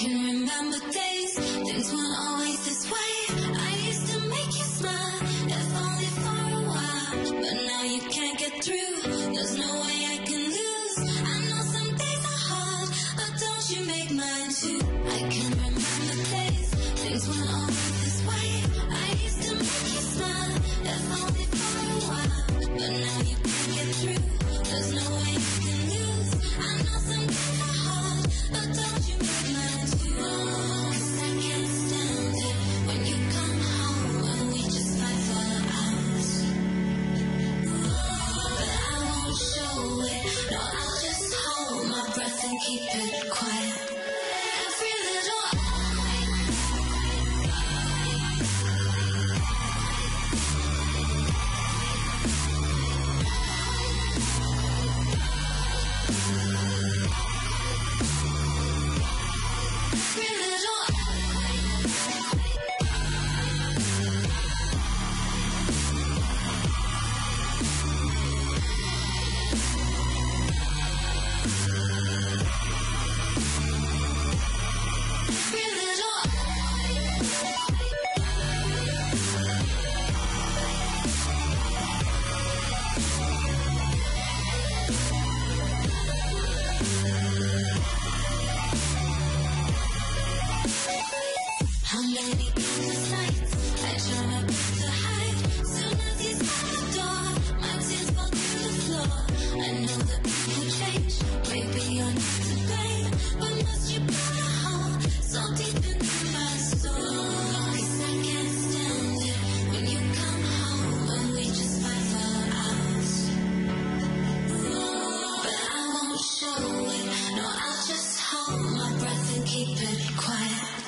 can remember days, things weren't always this way. I used to make you smile, if only for a while. But now you can't get through, there's no way I can lose. I know some days are hard, but don't you make mine too. I can remember days, things weren't always this way. I used to make you smile, if only for a while. But now you can't get through, there's no way I can lose. I know some days are hard, but don't you make mine too. 'Cause I can't stand it when you come home and we just fight for hours. But I won't show it, no, I'll just hold my breath and keep it quiet. Keep it quiet.